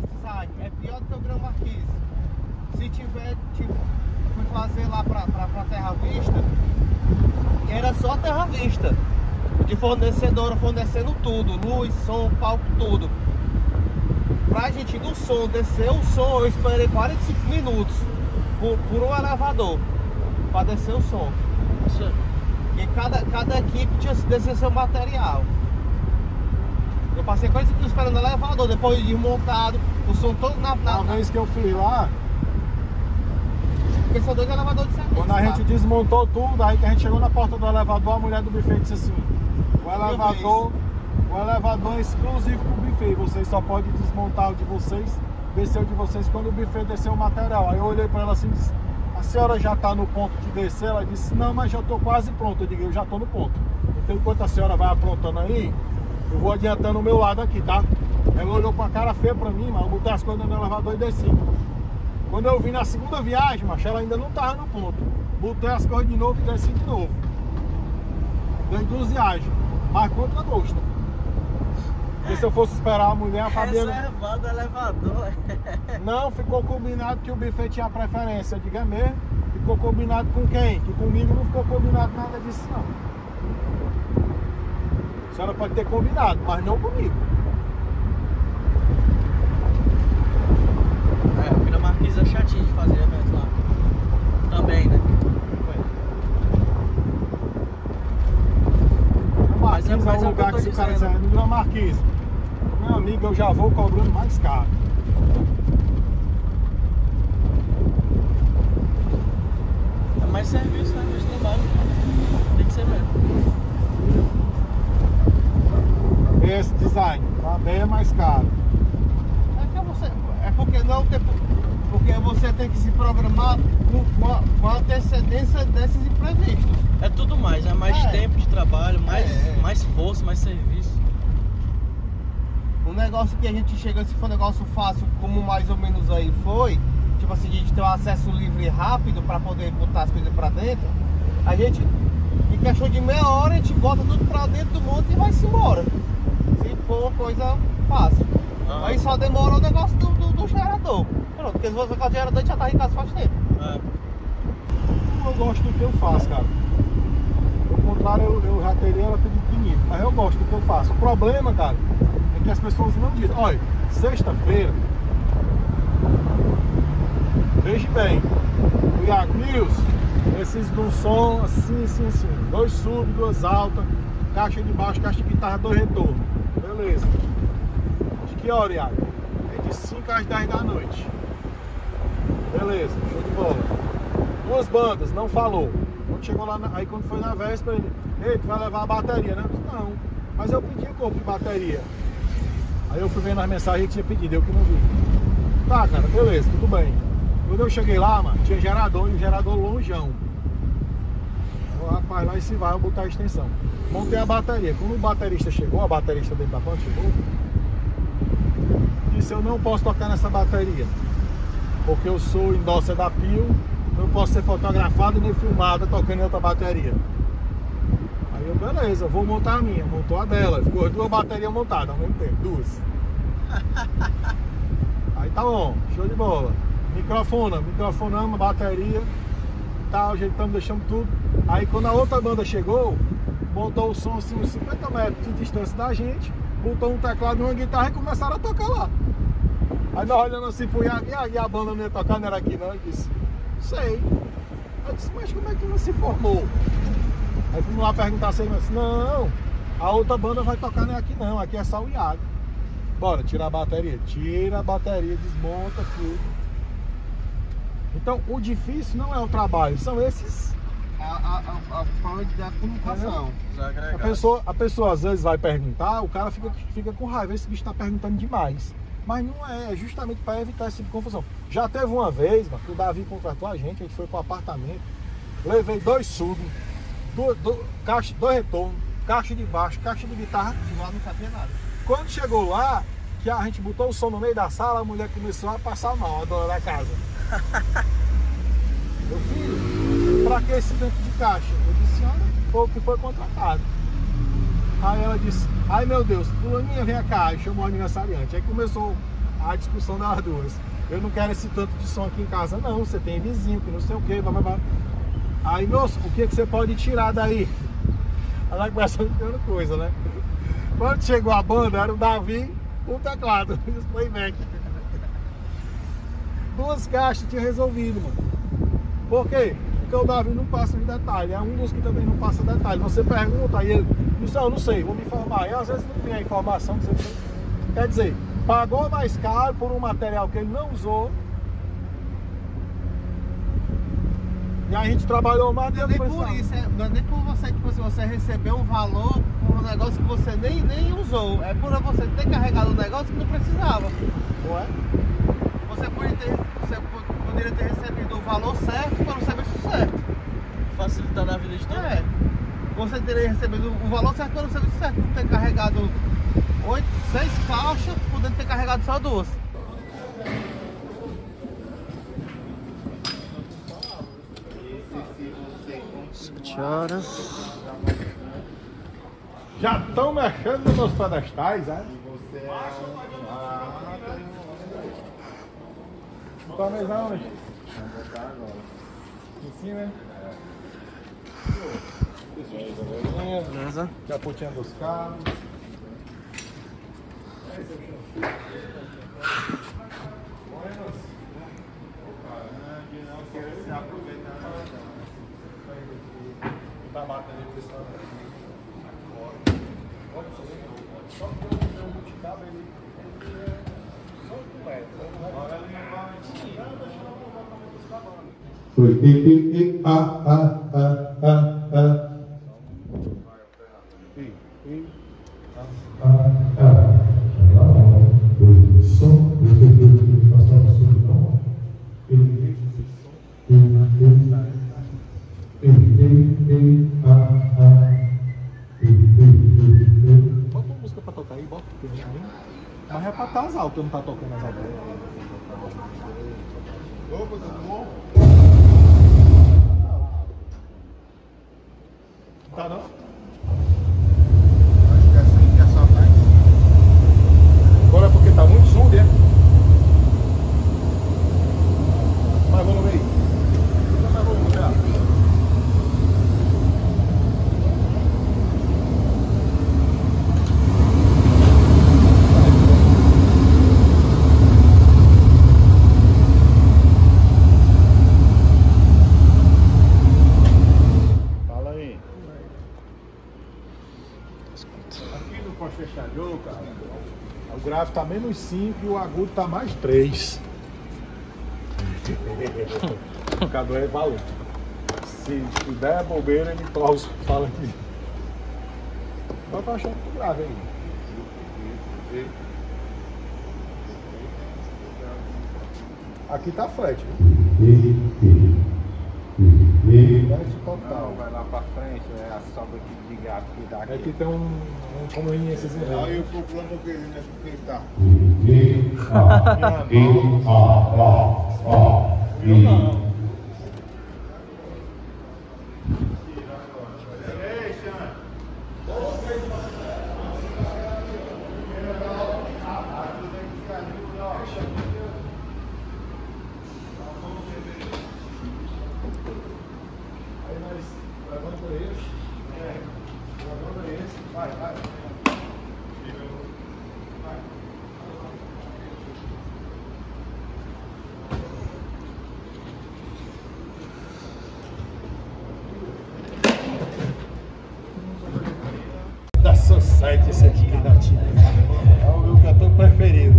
necessário. É pior do que o Grão Marquês. Se tiver, tipo, fui fazer lá pra Terra Vista, era só Terra Vista. De fornecedora, fornecendo tudo, luz, som, palco, tudo. Pra gente ir no som, descer o som, eu esperei 45 minutos por um elevador pra descer o som. E cada equipe tinha descer seu material. Eu passei quase que esperando o elevador, depois desmontado, o som todo na vez que eu fui lá. Porque são dois elevadores de serviço. Quando a gente desmontou tudo, aí que a gente chegou na porta do elevador, a mulher do buffet disse assim: o elevador é exclusivo pro buffet, vocês só podem desmontar o de vocês, descer o de vocês quando o buffet desceu o material. Aí eu olhei pra ela assim e disse: a senhora já tá no ponto de descer? Ela disse: não, mas já tô quase pronto. Eu digo: eu já tô no ponto, então enquanto a senhora vai aprontando aí, eu vou adiantando o meu lado aqui, tá? Ela olhou com a cara feia pra mim, mas eu botei as coisas no elevador e desci. Quando eu vim na segunda viagem, macho, ela ainda não tava no ponto. Botei as coisas de novo e desci de novo. Dei 2 viagens, mas contra gosto. Porque se eu fosse esperar a mulher, a Fabiana... Reservado elevador. Não, ficou combinado que o buffet tinha preferência. Eu digo: é mesmo? Ficou combinado com quem? Que comigo não ficou combinado nada disso, não. A senhora pode ter combinado, mas não comigo. É chatinho de fazer eventos lá também, né? Mas é um lugar que se o cara quiser, no Marquês, meu amigo, eu já vou cobrando mais caro. É mais serviço, né? Serviço no bairro. Tem que ser mesmo. Esse design tá bem mais caro. É porque não tem. Porque você tem que se programar com antecedência desses imprevistos. É tudo mais, é mais tempo de trabalho, mais força, mais serviço. Um negócio que a gente chega, se for um negócio fácil, como mais ou menos aí foi, tipo assim, a gente tem um acesso livre e rápido para poder botar as coisas para dentro, a gente, em questão de meia hora, a gente bota tudo para dentro do monte e vai-se embora. Se for uma coisa fácil. Ah. Aí só demora o negócio do gerador. Pronto, porque se você for gerador, já tá em casa faz tempo. É. Eu gosto do que eu faço, cara. Ao contrário, eu já teria ela tudo pequenininho. Mas eu gosto do que eu faço. O problema, cara, é que as pessoas não dizem. Olha, sexta-feira, veja bem, o Iago News precisa de um som assim. 2 sub, 2 altas, caixa de baixo, caixa de guitarra, 2 retornos. Beleza. De que hora, Iago? De 5 às 10 da noite. Beleza, show de bola. 2 bandas, não falou. Quando chegou lá, aí quando foi na véspera, ele: ei, tu vai levar a bateria, né? Não, mas eu pedi o corpo de bateria. Aí eu fui vendo as mensagens que tinha pedido, eu que não vi. Tá, cara, beleza, tudo bem. Quando eu cheguei lá, mano, tinha gerador e um gerador longeão. O rapaz lá e se vai, eu botar a extensão. Montei a bateria. Quando o baterista chegou, a baterista dentro da banda chegou, disse: eu não posso tocar nessa bateria, porque eu sou endócia da Pio, não posso ser fotografado nem filmado tocando em outra bateria. Aí eu: beleza, vou montar a minha. Montou a dela, ficou 2 baterias montadas ao mesmo tempo, 2. Aí tá bom, show de bola. Microfonamos a bateria, tal, ajeitamos, deixamos tudo. Aí quando a outra banda chegou, montou o som assim uns 50 metros de distância da gente, botou um teclado e uma guitarra e começaram a tocar lá. Aí nós olhando assim pro Iago: e a banda não ia tocar, não era aqui não? Ele disse: não sei. Eu disse: mas como é que não se formou? Aí fomos lá perguntar se ele disse: não, a outra banda vai tocar, não é aqui não, aqui é só o Iago. Bora, tira a bateria, desmonta tudo. Então o difícil não é o trabalho, são esses... A forma de dar comunicação. A pessoa às vezes vai perguntar, o cara fica com raiva: esse bicho tá perguntando demais. Mas não é, é justamente para evitar esse tipo de confusão. Já teve uma vez, mano, que o Davi contratou a gente foi pro apartamento, levei 2 sub, 2 retornos, caixa de baixo, caixa de guitarra, de lá não sabia nada. Quando chegou lá, que a gente botou o som no meio da sala, a mulher começou a passar mal, a dona da casa. Meu filho, pra que esse tanto de caixa? Eu disse: olha, foi o que foi contratado. Aí ela disse: ai meu Deus, fulaninha, vem cá. Chamou o aniversariante. Aí começou a discussão das duas. Eu não quero esse tanto de som aqui em casa, não. Você tem vizinho que não sei o que, blá blá blá. Aí, moço, o que você pode tirar daí? Ela começa a fazer coisa, né? Quando chegou a banda, era o Davi, o teclado, os playback. Duas caixas tinha resolvido, mano. Por quê? Porque o Davi não passa de detalhe. É um dos que também não passa detalhe. Você pergunta, aí ele, não sei, vou me informar. E às vezes não tem a informação que você tem. Quer dizer, pagou mais caro por um material que ele não usou. E a gente trabalhou mais tempo. Não é nem por isso, não é nem por você, tipo, se você recebeu um valor por um negócio que você nem usou. É por você ter carregado um negócio que não precisava. Ué? Você poderia ter recebido o valor certo para o serviço certo. Facilitando a vida de todo mundo. Você teria recebido o valor certo para o serviço certo. Não ter carregado 6 caixas, podendo ter carregado só 2. Já estão mexendo nos meus pedestais, é? Tá mais aonde? Vamos botar agora. Em cima, né? É. Beleza. Capotinha dos carros. Tá batendo aí, pessoal. Só que eu tenho um multicabo, ele é só 8 metros. Agora ele vai tirar, deixar eu voltar pra meter os cabanos. Bota uma música pra tocar aí, bota um pouquinho. Mas é pra estar as altas, não tá tocando as altas. Opa, tudo bom? Tá não? Acho que é assim que é só mais. Agora é porque tá muito som dentro. Vai, vamos ver aí. Vai, vamos ver. O grave tá menos 5 e o agudo tá mais 3. O cadu é valente. Se der bobeira, ele pausa. Fala aqui. Só pra achar que grave aí. Aqui tá flat, viu? Não, vai lá pra frente, é a sobra aqui de gato que dá aqui. Aqui tem um comuninho esses aí. Aí eu proclamo que ele não que tá. Esse aqui que dá tiro. É o meu cantor preferido.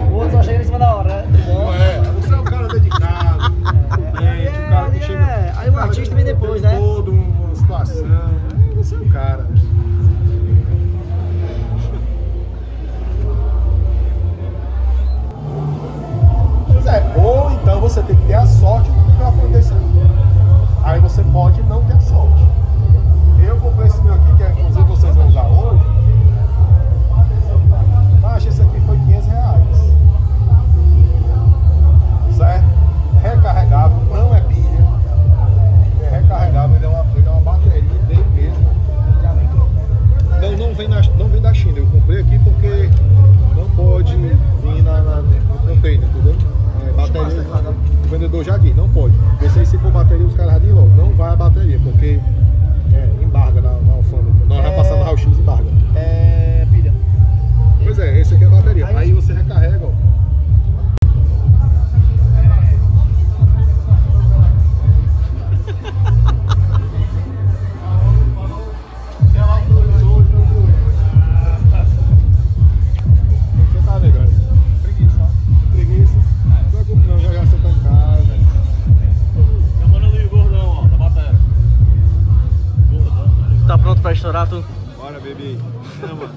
O outro só chega em cima da hora, né? Não é, você é um cara dedicado, prudente, um cara que chega. É, aí o artista vem depois, né? Todo uma situação. É, você é um cara. Você é bom, então você tem que ter a sorte do microfone desse aqui. Aí você pode não ter sorte. Eu comprei esse meu aqui, que é, inclusive vocês vão usar hoje. Mas esse aqui foi R$500. Certo? Recarregável, não é pilha. É recarregável, ele é uma bateria dele mesmo. Não vem da China, eu comprei aqui porque não pode vir na no container, entendeu? É, bateria, o vendedor já diz, não pode. Pensei se for bateria, os caras já dizem logo, não vai a bateria, porque embarga na alfândega. Nós já passamos na Raio-X e embarga. É pilha. Pois é, esse aqui é a bateria. Aí você recarrega, ó. Vai estourar tudo. Bora, bebê. Chama.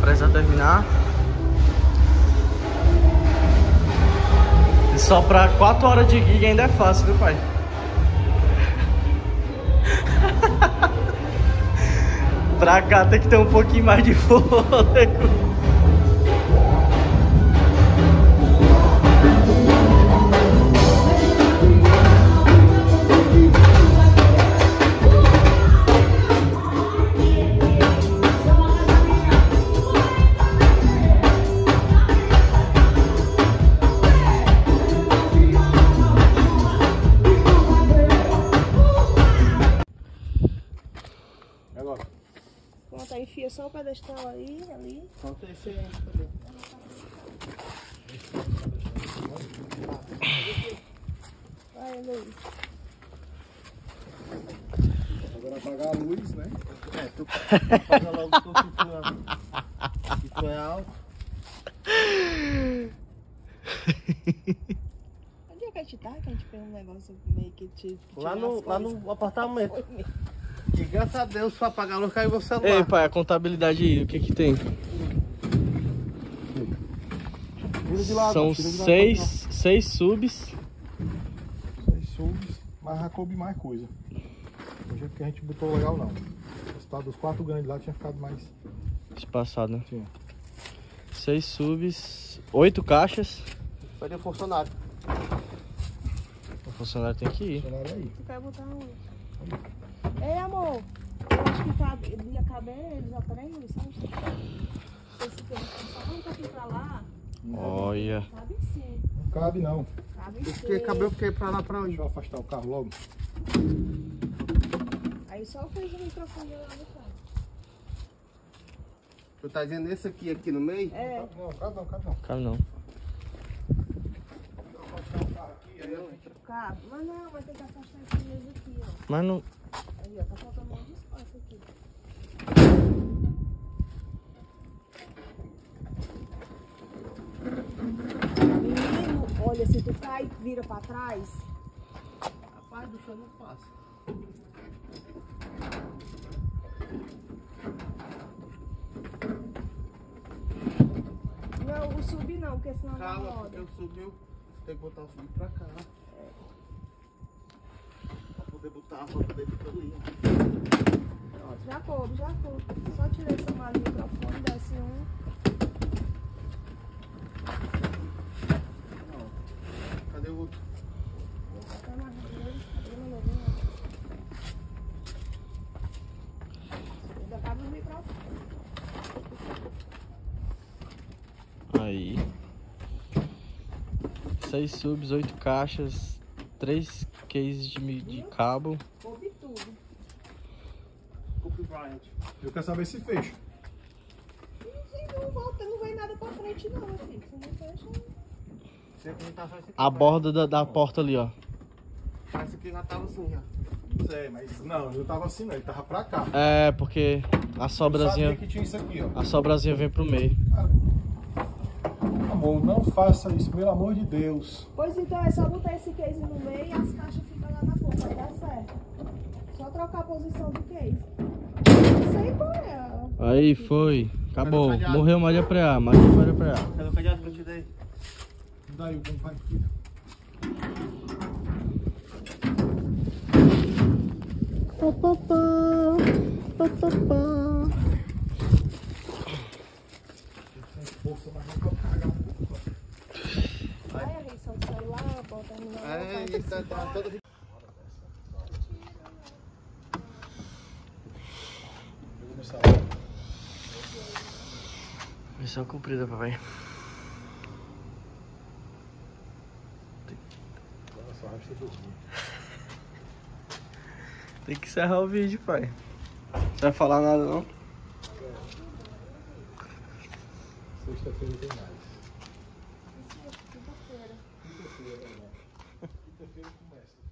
prestes a terminar. E só pra 4 horas de gig ainda é fácil, viu, pai? Pra cá tem que ter um pouquinho mais de fôlego. Só o pedestal aí, ali. Falta esse aí. Vai, Luiz. Agora apagar a luz, né? É, tu apaga logo o que tu é alto. Onde é que a gente tá? Que a gente fez um negócio meio que te... lá no apartamento. E graças a Deus, pra apagar a luz, caiu meu celular. Ei, pai, a contabilidade aí, o que que tem? São 6 subs. 6 subs, mas já coube mais coisa. Do jeito que a gente botou legal, não. O resultado dos 4 grandes lá tinha ficado mais... espaçado, né? Tinha. 6 subs, 8 caixas. Vai ter um funcionário. O funcionário tem que ir. O funcionário aí. Tu quer botar onde? Ei, amor, eu acho que cabe, ia caber eles lá, peraí, Luiz, sabe? Só vamos aqui pra lá. Olha. Cabe sim. Não cabe não. Cabe sim. Porque cabeu porque pra lá, pra onde? Deixa eu afastar o carro logo. Aí só fez o microfone lá no carro. Tu tá dizendo esse aqui no meio? É. Não, cabe não, cabe não. Cabe não. Deixa eu afastar o carro aqui, aí eu... Cabe, mas não, vai ter que afastar esse mesmo aqui, ó. Mas não... Aí, ó, tá faltando um espaço aqui. Menino, olha, se tu cai, vira pra trás. Rapaz, do chão não passa. Não, o sub não, porque senão não roda. Calma, eu subiu. Tem que botar o sub pra cá. Vou botar a roupa dele pra ali. Pronto, já coube, já coube. Só tirei essa mala do microfone, desce um. Não. Cadê o outro? Vou botar na rede. Cadê o meu? Ainda cabe no microfone. Aí. 6 subs, 8 caixas, 3 case de cabo. Coube tudo. Copyright. Eu quero saber se fecha. Não volta, não vai nada pra frente não, filho. Se não fecha... A borda da porta ali, ó. Essa aqui já tava assim, ó. Sei, mas não, eu tava assim não, ele tava pra cá. É, porque a sobrazinha... Eu sabia que tinha isso aqui, ó. A sobrazinha vem pro meio. Amor, não faça isso, pelo amor de Deus. Pois então, é só botar esse case no meio e as caixas ficam lá na ponta, vai dar certo. Só trocar a posição do case. Isso aí foi. Aí foi, acabou. Morreu Maria Preá, Maria Preá. Cadê o cadeado que eu te dei? Dá aí o compadre aqui. Força, mas não cagar. Vai, só o celular, bota no celular. É, ele tá todo... Missão cumprida, papai. Tem que encerrar o vídeo, pai. Não vai falar nada, não? Sexta-feira tem mais. Quinta-feira. Quinta-feira começa.